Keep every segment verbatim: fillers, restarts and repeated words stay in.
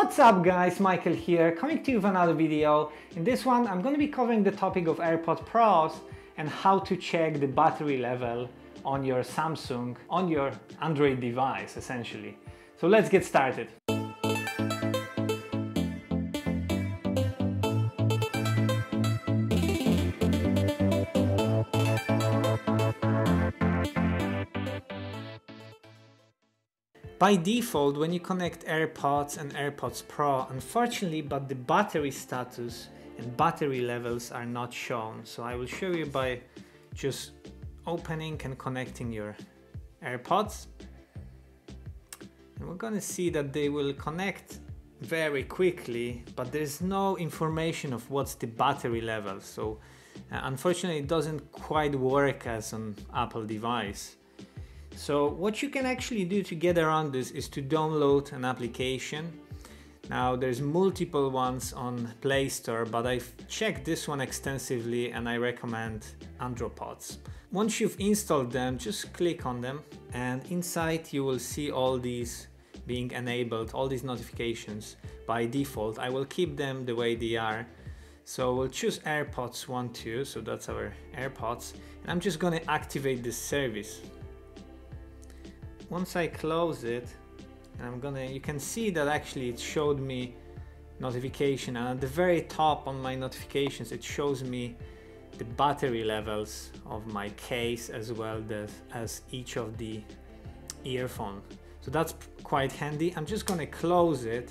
What's up guys, Michael here, coming to you with another video. In this one I'm going to be covering the topic of AirPods Pros and how to check the battery level on your Samsung, on your Android device essentially. So let's get started. By default, when you connect AirPods and AirPods Pro, unfortunately, but the battery status and battery levels are not shown. So I will show you by just opening and connecting your AirPods. And we're gonna see that they will connect very quickly, but there's no information of what's the battery level. So uh, unfortunately, it doesn't quite work as an Apple device. So what you can actually do to get around this is to download an application. Now there's multiple ones on Play Store, but I've checked this one extensively and I recommend AndroPods. Once you've installed them, just click on them and inside you will see all these being enabled, all these notifications by default. I will keep them the way they are. So we'll choose AirPods one, two, so that's our AirPods. And I'm just gonna activate this service. Once I close it, and I'm gonna, you can see that actually it showed me notification, and at the very top on my notifications it shows me the battery levels of my case as well as, as each of the earphone. So that's quite handy. I'm just gonna close it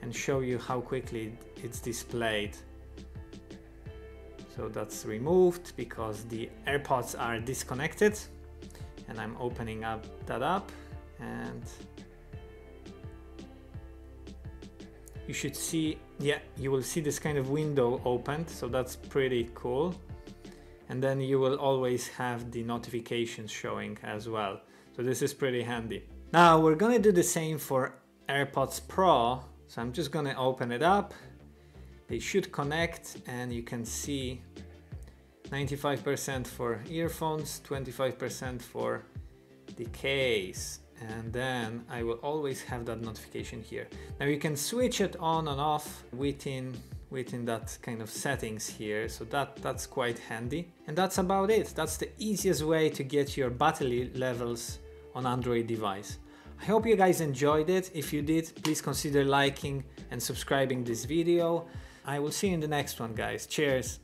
and show you how quickly it's displayed. So that's removed because the AirPods are disconnected. And I'm opening up that up and you should see, yeah, you will see this kind of window opened. So that's pretty cool. And then you will always have the notifications showing as well. So this is pretty handy. Now we're gonna do the same for AirPods Pro. So I'm just gonna open it up. They should connect and you can see ninety-five percent for earphones, twenty-five percent for the case, and then I will always have that notification here. Now you can switch it on and off within within that kind of settings here, so that that's quite handy. And that's about it. That's the easiest way to get your battery levels on Android device. I hope you guys enjoyed it. If you did, please consider liking and subscribing this video. I will see you in the next one, guys. Cheers.